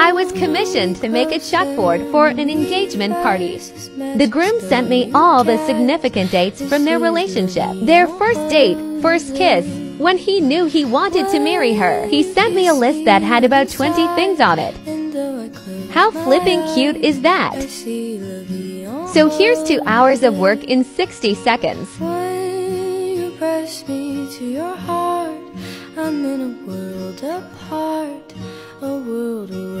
I was commissioned to make a chalkboard for an engagement party. The groom sent me all the significant dates from their relationship. Their first date, first kiss, when he knew he wanted to marry her. He sent me a list that had about 20 things on it. How flipping cute is that? So here's 2 hours of work in 60 seconds. When you press me to your heart, I'm in a world apart, a world away.